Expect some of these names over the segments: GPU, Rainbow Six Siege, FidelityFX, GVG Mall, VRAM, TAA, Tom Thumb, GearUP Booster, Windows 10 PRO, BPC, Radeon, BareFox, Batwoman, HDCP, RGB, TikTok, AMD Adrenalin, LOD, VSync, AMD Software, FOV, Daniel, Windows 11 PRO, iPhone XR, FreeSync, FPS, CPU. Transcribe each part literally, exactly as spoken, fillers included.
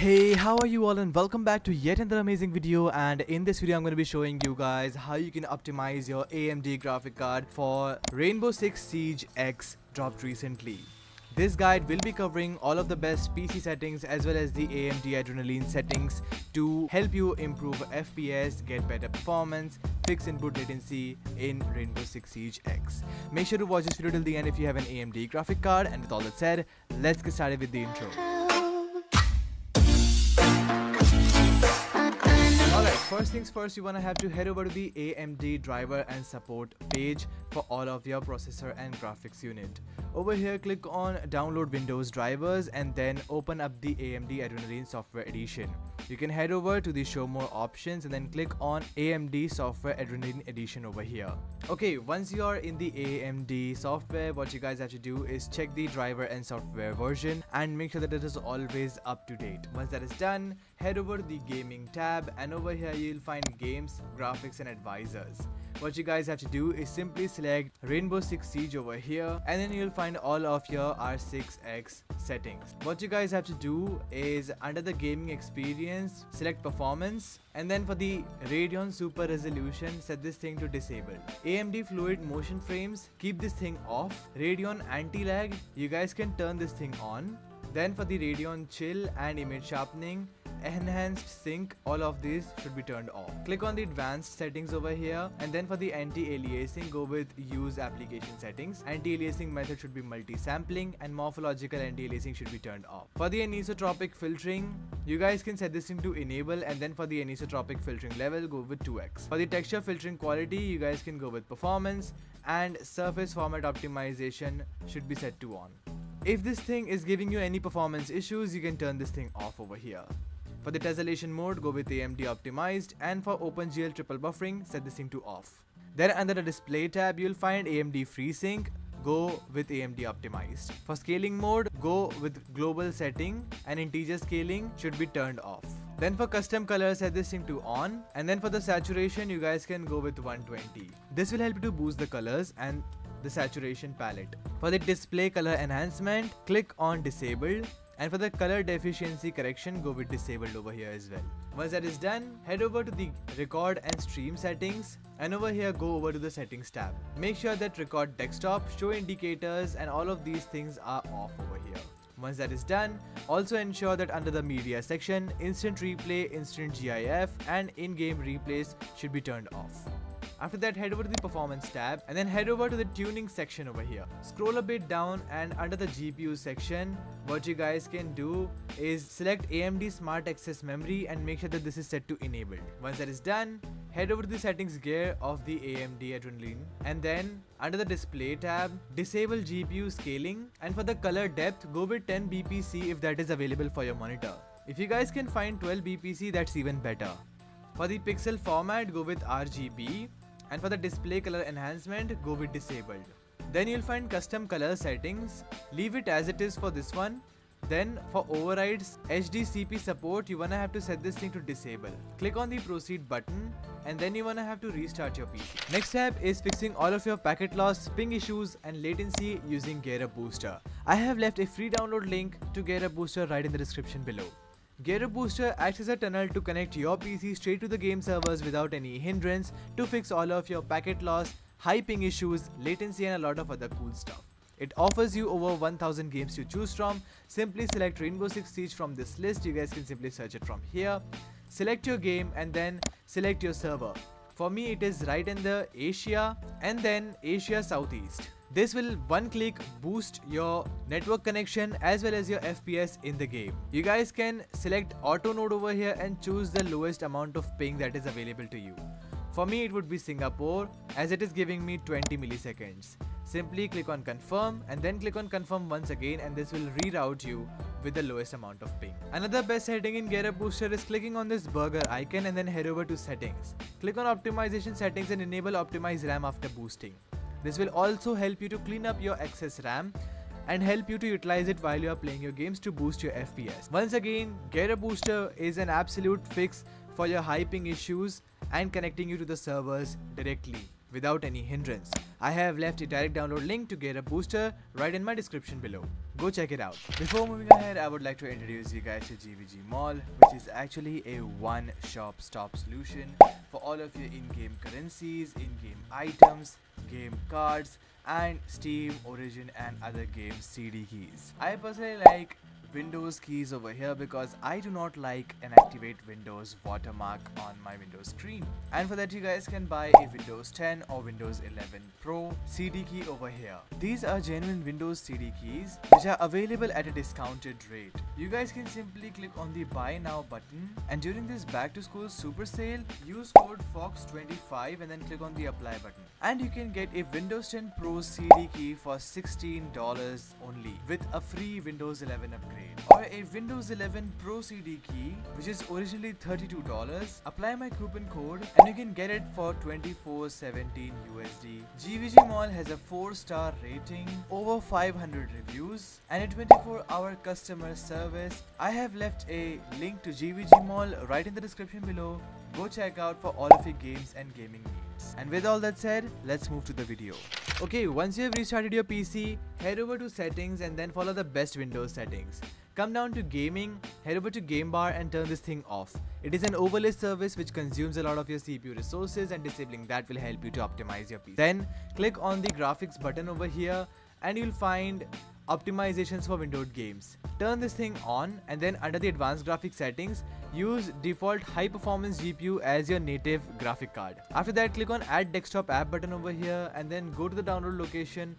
Hey, how are you all, and welcome back to yet another amazing video. And in this video I'm going to be showing you guys how you can optimize your A M D graphic card for Rainbow Six Siege X dropped recently. This guide will be covering all of the best P C settings as well as the A M D Adrenalin settings to help you improve F P S, get better performance, fix input latency in Rainbow Six Siege X. Make sure to watch this video till the end if you have an A M D graphic card, and with all that said, let's get started with the intro. First things first, you wanna have to head over to the A M D driver and support page for all of your processor and graphics unit. Over here, click on download Windows drivers and then open up the A M D Adrenalin Software Edition. You can head over to the show more options and then click on A M D Software Adrenalin Edition over here. Okay, once you are in the A M D software, what you guys have to do is check the driver and software version and make sure that it is always up to date. Once that is done, head over to the gaming tab, and over here you'll find games, graphics and advisors. What you guys have to do is simply select Rainbow Six Siege over here, and then you'll find all of your R six X settings. What you guys have to do is, under the gaming experience, select performance, and then for the Radeon Super Resolution, set this thing to disabled. A M D fluid motion frames, keep this thing off. Radeon anti-lag, you guys can turn this thing on. Then for the Radeon chill and image sharpening, enhanced sync, all of these should be turned off. Click on the advanced settings over here, and then for the anti-aliasing, go with use application settings. Anti-aliasing method should be multi-sampling, and morphological anti-aliasing should be turned off. For the anisotropic filtering, you guys can set this into enable, and then for the anisotropic filtering level, go with two X. For the texture filtering quality, you guys can go with performance, and surface format optimization should be set to on. If this thing is giving you any performance issues, you can turn this thing off over here. For the tessellation mode, go with A M D optimized, and for OpenGL triple buffering, set this thing to off. Then under the display tab, you'll find A M D FreeSync, go with A M D optimized. For scaling mode, go with global setting, and integer scaling should be turned off. Then for custom color, set this thing to on, and then for the saturation, you guys can go with one twenty. This will help you to boost the colors and the saturation palette. For the display color enhancement, click on disabled. And for the color deficiency correction, go with disabled over here as well. Once that is done, head over to the record and stream settings, and over here go over to the settings tab. Make sure that record desktop, show indicators and all of these things are off over here. Once that is done, also ensure that under the media section, instant replay, instant GIF and in-game replays should be turned off. After that, head over to the performance tab and then head over to the tuning section over here. Scroll a bit down, and under the G P U section, what you guys can do is select A M D Smart Access Memory and make sure that this is set to enabled. Once that is done, head over to the settings gear of the A M D Adrenalin, and then under the display tab, disable G P U scaling, and for the color depth, go with ten B P C if that is available for your monitor. If you guys can find twelve B P C, that's even better. For the pixel format, go with R G B. And for the display color enhancement, go with disabled. Then you'll find custom color settings, leave it as it is for this one. Then for overrides, H D C P support, you wanna have to set this thing to disable. Click on the proceed button, and then you wanna have to restart your P C. Next step is fixing all of your packet loss, ping issues and latency using GearUP Booster. I have left a free download link to GearUP Booster right in the description below. GearUp Booster acts as a tunnel to connect your P C straight to the game servers without any hindrance to fix all of your packet loss, high ping issues, latency and a lot of other cool stuff. It offers you over one thousand games to choose from. Simply select Rainbow Six Siege from this list. You guys can simply search it from here. Select your game and then select your server. For me, it is right in the Asia and then Asia Southeast. This will one click boost your network connection as well as your F P S in the game. You guys can select auto node over here and choose the lowest amount of ping that is available to you. For me, it would be Singapore as it is giving me twenty milliseconds. Simply click on confirm and then click on confirm once again, and this will reroute you with the lowest amount of ping. Another best setting in GearUp Booster is clicking on this burger icon and then head over to settings. Click on optimization settings and enable optimize RAM after boosting. This will also help you to clean up your excess RAM and help you to utilize it while you are playing your games to boost your F P S. Once again, GearUp Booster is an absolute fix for your high ping issues and connecting you to the servers directly without any hindrance. I have left a direct download link to GearUp Booster right in my description below. go check it out. Before moving ahead, I would like to introduce you guys to G V G Mall, which is actually a one-shop stop solution for all of your in-game currencies, in-game items, game cards, and Steam, Origin, and other game C D keys. I personally like Windows keys over here because I do not like and activate Windows watermark on my Windows screen, and for that you guys can buy a Windows ten or Windows eleven Pro C D key over here. These are genuine Windows C D keys which are available at a discounted rate. You guys can simply click on the buy now button, and during this back to school super sale use code F O X twenty-five and then click on the apply button, and you can get a Windows ten Pro C D key for sixteen dollars only with a free Windows eleven upgrade, or a Windows eleven Pro C D key which is originally thirty-two dollars. Apply my coupon code and you can get it for twenty-four seventeen U S D. G V G Mall has a four star rating, over five hundred reviews, and a twenty-four hour customer service. I have left a link to G V G Mall right in the description below. Go check out for all of your games and gaming needs. And with all that said, let's move to the video. Okay, once you have restarted your P C, head over to settings and then follow the best Windows settings. Come down to gaming, head over to game bar and turn this thing off. It is an overlay service which consumes a lot of your C P U resources, and disabling that will help you to optimize your P C. Then click on the graphics button over here and you'll find optimizations for Windows games. Turn this thing on, and then under the advanced graphics settings, use default high performance G P U as your native graphic card. After that, click on add desktop app button over here and then go to the download location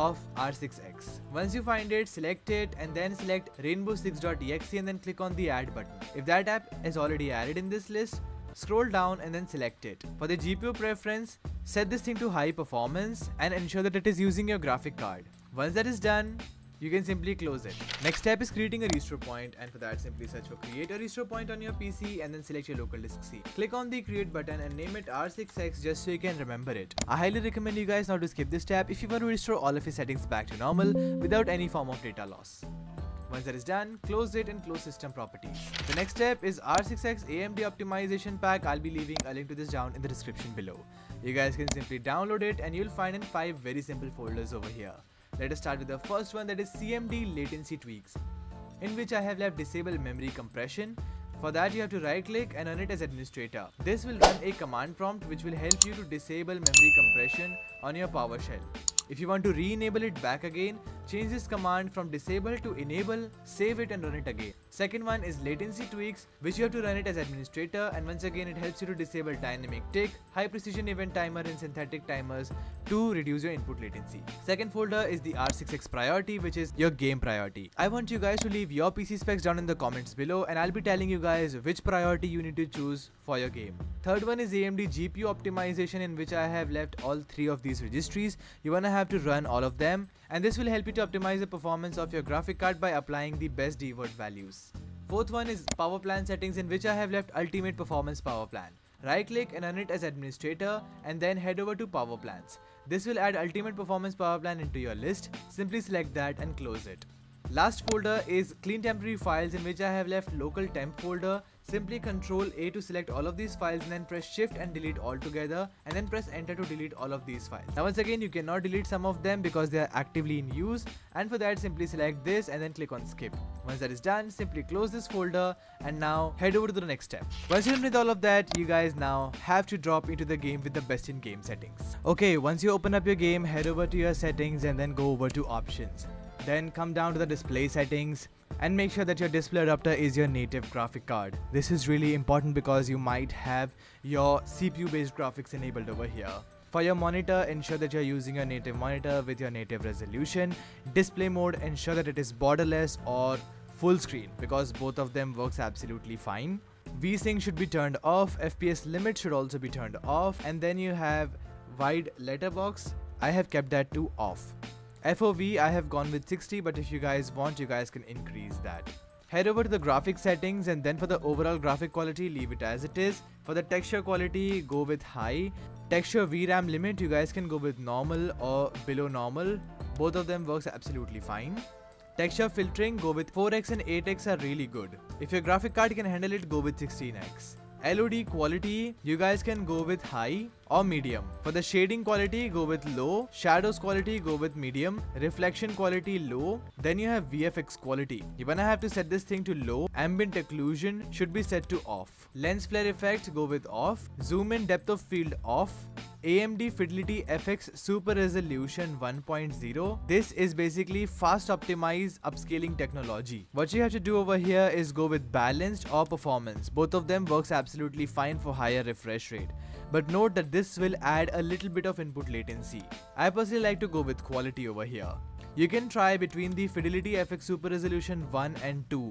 of R six X. Once you find it, select it and then select rainbow six dot E X E and then click on the add button. If that app is already added in this list, scroll down and then select it. For the G P U preference, set this thing to high performance and ensure that it is using your graphic card. Once that is done, you can simply close it. Next step is creating a restore point, and for that simply search for create a restore point on your P C and then select your local disk C. Click on the create button and name it R six X just so you can remember it. I highly recommend you guys not to skip this step if you want to restore all of your settings back to normal without any form of data loss. Once that is done, close it and close system properties. The next step is R six X A M D optimization pack. I'll be leaving a link to this down in the description below. You guys can simply download it and you'll find in five very simple folders over here. Let us start with the first one, that is C M D latency tweaks, in which I have left disable memory compression. For that you have to right click and run it as administrator. This will run a command prompt which will help you to disable memory compression on your PowerShell. If you want to re-enable it back again, change this command from disable to enable, save it and run it again. Second one is latency tweaks, which you have to run it as administrator, and once again it helps you to disable dynamic tick, high precision event timer and synthetic timers to reduce your input latency. Second folder is the R six X priority, which is your game priority. I want you guys to leave your P C specs down in the comments below, and I'll be telling you guys which priority you need to choose for your game. Third one is A M D G P U optimization, in which I have left all three of these registries. You wanna have to run all of them, and this will help you to optimize the performance of your graphic card by applying the best D word values. Fourth one is power plan settings, in which I have left ultimate performance power plan. Right click and run it as administrator and then head over to power plans. This will add ultimate performance power plan into your list. Simply select that and close it. Last folder is clean temporary files, in which I have left local temp folder. Simply control A to select all of these files and then press shift and delete all together, and then press enter to delete all of these files. Now once again you cannot delete some of them because they are actively in use, and for that simply select this and then click on skip. Once that is done, simply close this folder and now head over to the next step. Once you're done with all of that, you guys now have to drop into the game with the best in game settings. Okay, once you open up your game, head over to your settings and then go over to options. Then come down to the display settings and make sure that your display adapter is your native graphic card. This is really important because you might have your C P U based graphics enabled over here. For your monitor, ensure that you're using your native monitor with your native resolution. Display mode, ensure that it is borderless or full screen because both of them works absolutely fine. VSync should be turned off, F P S limit should also be turned off, and then you have wide letterbox. I have kept that to off. F O V I have gone with sixty, but if you guys want you guys can increase that. Head over to the graphic settings and then for the overall graphic quality leave it as it is. For the texture quality go with high. Texture V RAM limit you guys can go with normal or below normal. Both of them works absolutely fine. Texture filtering go with four X and eight X are really good. If your graphic card can handle it, go with sixteen X. L O D quality you guys can go with high, or medium. For the shading quality, go with low. Shadows quality, go with medium. Reflection quality, low. Then you have V F X quality. You're gonna have to set this thing to low. Ambient occlusion should be set to off. Lens flare effect, go with off. Zoom in depth of field, off. A M D Fidelity F X Super Resolution one point zero. This is basically fast optimized upscaling technology. What you have to do over here is go with balanced or performance. Both of them works absolutely fine for higher refresh rate. But note that this will add a little bit of input latency. I personally like to go with quality over here. You can try between the Fidelity F X Super Resolution one and two.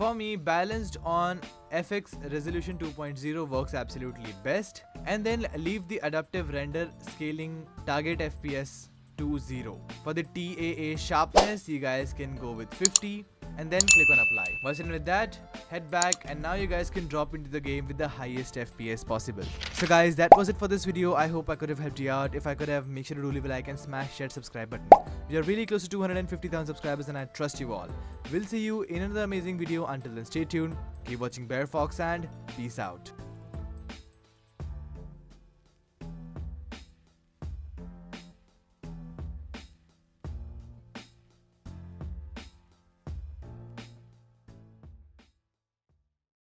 For me, balanced on F X Resolution two point zero works absolutely best, and then leave the adaptive render scaling target F P S to zero. For the T A A sharpness, you guys can go with fifty and then click on apply. Once done with that, head back, and now you guys can drop into the game with the highest F P S possible. So guys, that was it for this video. I hope I could have helped you out. If I could have, make sure to leave a like and smash that subscribe button. We are really close to two hundred fifty thousand subscribers and I trust you all. We'll see you in another amazing video. Until then, stay tuned, keep watching BareFox, and peace out.